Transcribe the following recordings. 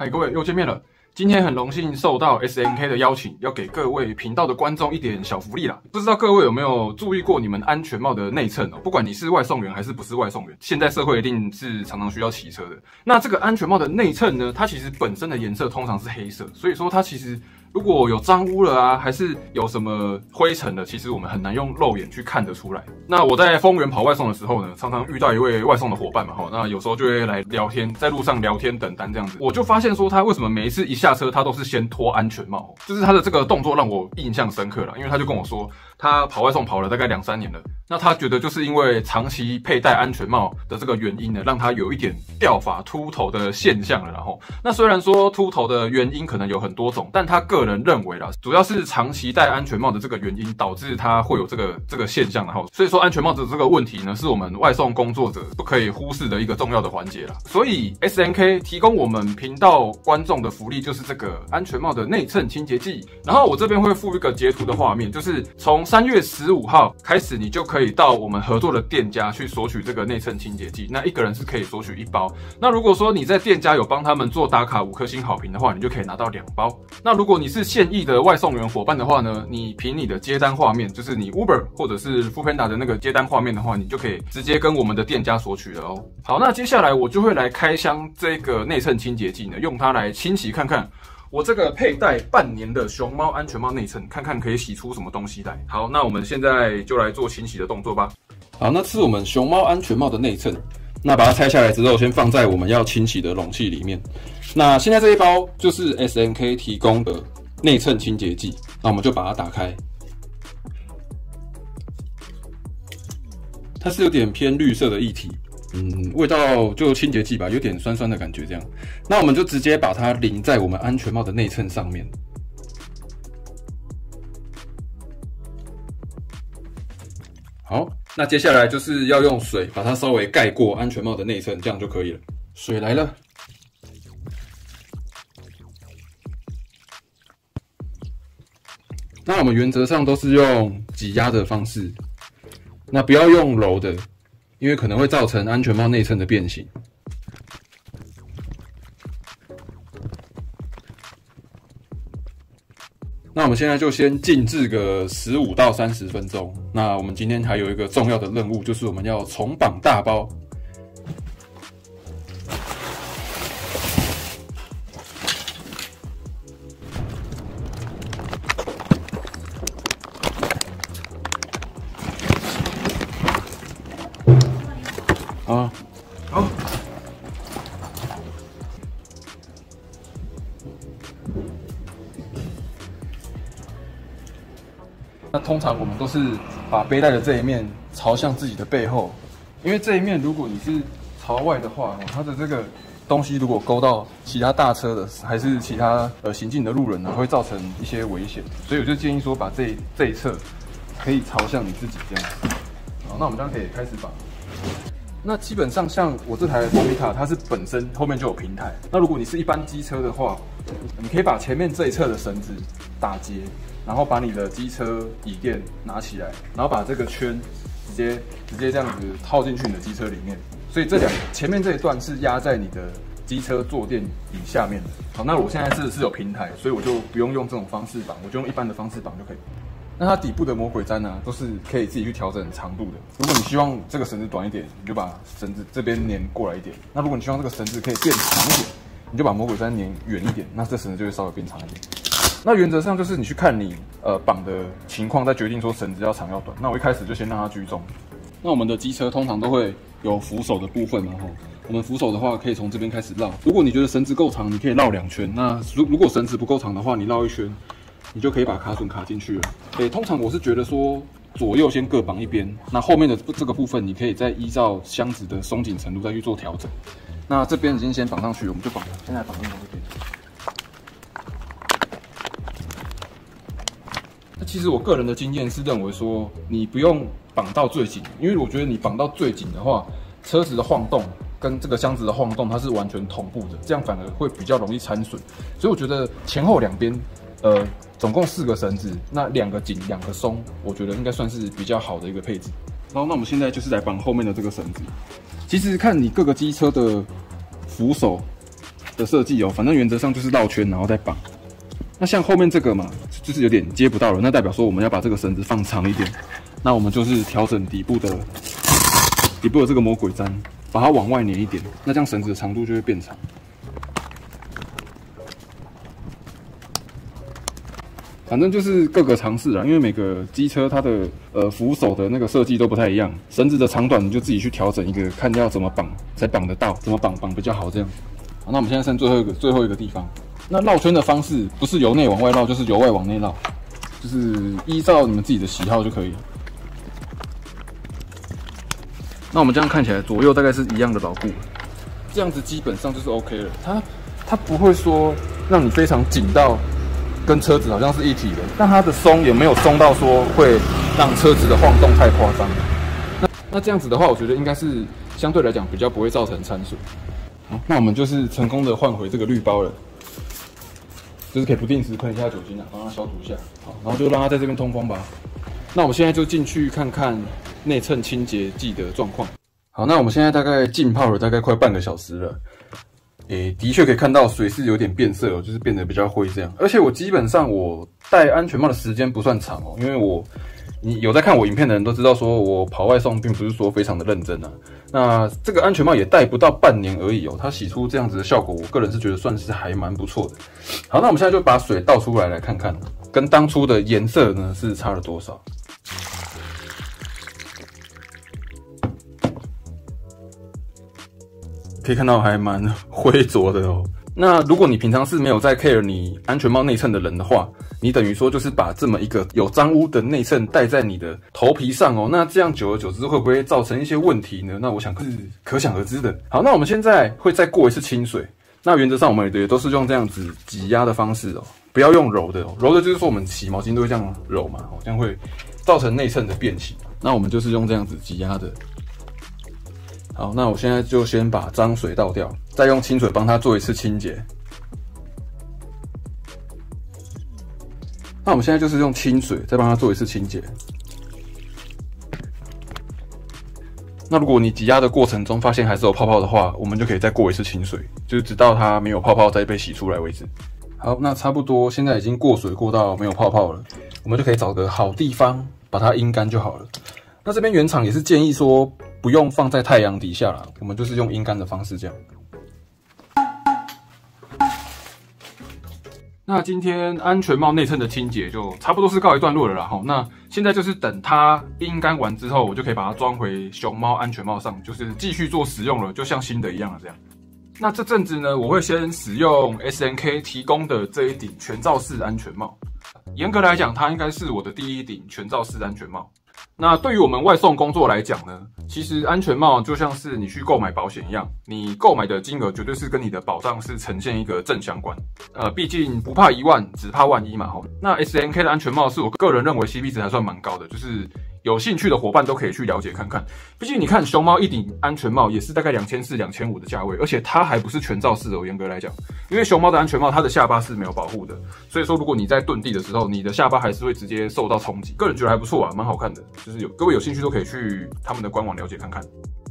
嗨，各位又见面了。今天很荣幸受到 SMK 的邀请，要给各位频道的观众一点小福利啦。不知道各位有没有注意过你们安全帽的内衬哦？不管你是外送员还是不是外送员，现在社会一定是常常需要骑车的。那这个安全帽的内衬呢，它其实本身的颜色通常是黑色，所以说它其实如果有脏污了啊，还是有什么灰尘的，其实我们很难用肉眼去看得出来。那我在丰原跑外送的时候呢，常常遇到一位外送的伙伴嘛，那有时候就会来聊天，在路上聊天等单这样子，我就发现说他为什么每一次一下车他都是先脱安全帽，就是他的这个动作让我印象深刻了，因为他就跟我说他跑外送跑了大概2、3年了，那他觉得就是因为长期佩戴安全帽的这个原因呢，让他有一点掉发秃头的现象了，然后那虽然说秃头的原因可能有很多种，但他个人认为啦，主要是长期戴安全帽的这个原因导致他会有这个现象，然后所以说安全帽的这个问题呢，是我们外送工作者不可以忽视的一个重要的环节啦。所以 SMK 提供我们频道观众的福利就是这个安全帽的内衬清洁剂，然后我这边会附一个截图的画面，就是从3月15号开始，你就可以到我们合作的店家去索取这个内衬清洁剂，那一个人是可以索取1包。那如果说你在店家有帮他们做打卡5颗星好评的话，你就可以拿到2包。那如果你是现役的外送员伙伴的话呢，你凭你的接单画面，就是你 Uber 或者是 Foodpanda 的那个接单画面的话，你就可以直接跟我们的店家索取了哦。好，那接下来我就会来开箱这个内衬清洁剂呢，用它来清洗看看我这个佩戴半年的熊猫安全帽内衬，看看可以洗出什么东西来。好，那我们现在就来做清洗的动作吧。好，那是我们熊猫安全帽的内衬，那把它拆下来之后，先放在我们要清洗的容器里面。那现在这一包就是 SMK 提供的内衬清洁剂，那我们就把它打开。它是有点偏绿色的液体，味道就清洁剂吧，有点酸酸的感觉这样。那我们就直接把它淋在我们安全帽的内衬上面。好，那接下来就是要用水把它稍微盖过安全帽的内衬，这样就可以了。水来了。那我们原则上都是用挤压的方式，那不要用揉的，因为可能会造成安全帽内衬的变形。那我们现在就先静置个15到30分钟。那我们今天还有一个重要的任务，就是我们要重绑大包。啊，好，那通常我们都是把背带的这一面朝向自己的背后，因为这一面如果你是朝外的话，它的这个东西如果勾到其他大车的还是其他行进的路人呢，会造成一些危险，所以我就建议说把这一侧可以朝向你自己这样。好，那我们这样可以开始绑。那基本上像我这台Foodpanda，它是本身后面就有平台。那如果你是一般机车的话，你可以把前面这一侧的绳子打结，然后把你的机车椅垫拿起来，然后把这个圈直接这样子套进去你的机车里面。所以前面这一段是压在你的机车坐垫椅下面的。好，那我现在是有平台，所以我就不用这种方式绑，我就用一般的方式绑就可以。那它底部的魔鬼毡呢，都是可以自己去调整长度的。如果你希望这个绳子短一点，你就把绳子这边粘过来一点；那如果你希望这个绳子可以变长一点，你就把魔鬼毡粘远一点，那这绳子就会稍微变长一点。那原则上就是你去看你绑的情况，再决定说绳子要长要短。那我一开始就先让它居中。那我们的机车通常都会有扶手的部分嘛，吼。我们扶手的话，可以从这边开始绕。如果你觉得绳子够长，你可以绕2圈；那如果绳子不够长的话，你绕1圈。你就可以把卡榫卡进去了。通常我是觉得说左右先各绑一边，那后面的这个部分你可以再依照箱子的松紧程度再去做调整。那这边已经先绑上去，我们就现在绑另外一边。那其实我个人的经验是认为说，你不用绑到最紧，因为我觉得你绑到最紧的话，车子的晃动跟这个箱子的晃动它是完全同步的，这样反而会比较容易参损。所以我觉得前后两边，总共4个绳子，那2个紧，2个松，我觉得应该算是比较好的一个配置。然后，那我们现在就是来绑后面的这个绳子。其实看你各个机车的扶手的设计哦，反正原则上就是绕圈然后再绑。那像后面这个嘛，就是有点接不到了，那代表说我们要把这个绳子放长一点。那我们就是调整底部的这个魔鬼毡，把它往外粘一点，那这样绳子的长度就会变长。 反正就是各个尝试啦，因为每个机车它的扶手的那个设计都不太一样，绳子的长短你就自己去调整一个，看要怎么绑才绑得到，怎么绑比较好这样。好，那我们现在剩最后一个地方，那绕圈的方式不是由内往外绕，就是由外往内绕，就是依照你们自己的喜好就可以了。那我们这样看起来左右大概是一样的牢固，这样子基本上就是 OK 了，它不会说让你非常紧到。 跟车子好像是一体的，但它的松也没有松到说会让车子的晃动太夸张。那这样子的话，我觉得应该是相对来讲比较不会造成参损。好，那我们就是成功的换回这个绿包了，就是可以不定时喷一下酒精啊，帮它消毒一下。好，然后就让它在这边通风吧。那我们现在就进去看看内衬清洁剂的状况。好，那我们现在大概浸泡了大概快半个小时了。 诶，的确可以看到水是有点变色哦，就是变得比较灰这样。而且我基本上我戴安全帽的时间不算长哦，因为你有在看我影片的人都知道，说我跑外送并不是说非常的认真啊。那这个安全帽也戴不到半年而已哦，它洗出这样子的效果，我个人是觉得算是还蛮不错的。好，那我们现在就把水倒出来看看，跟当初的颜色呢是差了多少。 可以看到还蛮灰浊的哦。那如果你平常是没有在 care 你安全帽内衬的人的话，你等于说就是把这么一个有脏污的内衬戴在你的头皮上哦。那这样久而久之会不会造成一些问题呢？那我想是可想而知的。好，那我们现在会再过一次清水。那原则上我们也都是用这样子挤压的方式哦，不要用揉的哦。揉的就是说我们洗毛巾都会这样揉嘛，哦，这样会造成内衬的变形。那我们就是用这样子挤压的。 好，那我现在就先把脏水倒掉，再用清水帮它做一次清洁。那我们现在就是用清水再帮它做一次清洁。那如果你挤压的过程中发现还是有泡泡的话，我们就可以再过一次清水，就是直到它没有泡泡再被洗出来为止。好，那差不多现在已经过水过到没有泡泡了，我们就可以找个好地方把它阴干就好了。那这边原厂也是建议说。 不用放在太阳底下啦，我们就是用阴干的方式这样。那今天安全帽内衬的清洁就差不多是告一段落了啦。吼，那现在就是等它阴干完之后，我就可以把它装回熊猫安全帽上，就是继续做使用了，就像新的一样了这样。那这阵子呢，我会先使用 SMK 提供的这一顶全罩式安全帽。严格来讲，它应该是我的第一顶全罩式安全帽。 那对于我们外送工作来讲呢，其实安全帽就像是你去购买保险一样，你购买的金额绝对是跟你的保障是呈现一个正相关。毕竟不怕1万，只怕万一嘛吼。那 SMK 的安全帽是我个人认为 CP 值还算蛮高的，就是有兴趣的伙伴都可以去了解看看。毕竟你看熊猫一顶安全帽也是大概2400、2500的价位，而且它还不是全罩式的，严格来讲，因为熊猫的安全帽它的下巴是没有保护的，所以说如果你在遁地的时候，你的下巴还是会直接受到冲击。个人觉得还不错啊，蛮好看的。 就是各位有兴趣都可以去他们的官网了解看看。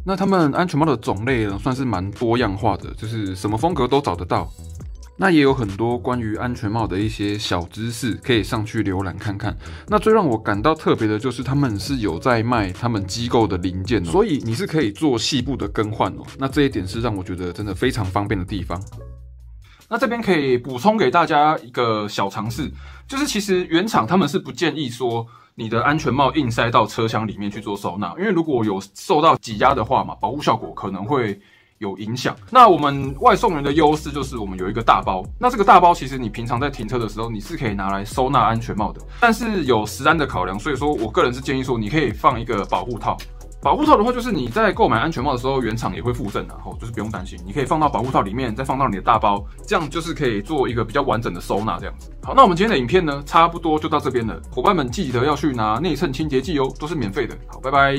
那他们安全帽的种类呢，算是蛮多样化的，就是什么风格都找得到。那也有很多关于安全帽的一些小知识，可以上去浏览看看。那最让我感到特别的就是他们是有在卖他们机构的零件哦，所以你是可以做细部的更换哦。那这一点是让我觉得真的非常方便的地方。 那这边可以补充给大家一个小常识，就是其实原厂他们是不建议说你的安全帽硬塞到车厢里面去做收纳，因为如果有受到挤压的话嘛，保护效果可能会有影响。那我们外送员的优势就是我们有一个大包，那这个大包其实你平常在停车的时候你是可以拿来收纳安全帽的，但是有食安的考量，所以说我个人是建议说你可以放一个保护套。 保护套的话，就是你在购买安全帽的时候，原厂也会附赠，然后就是不用担心，你可以放到保护套里面，再放到你的大包，这样就是可以做一个比较完整的收纳这样子。好，那我们今天的影片呢，差不多就到这边了，伙伴们记得要去拿内衬清洁剂哦，都是免费的。好，拜拜。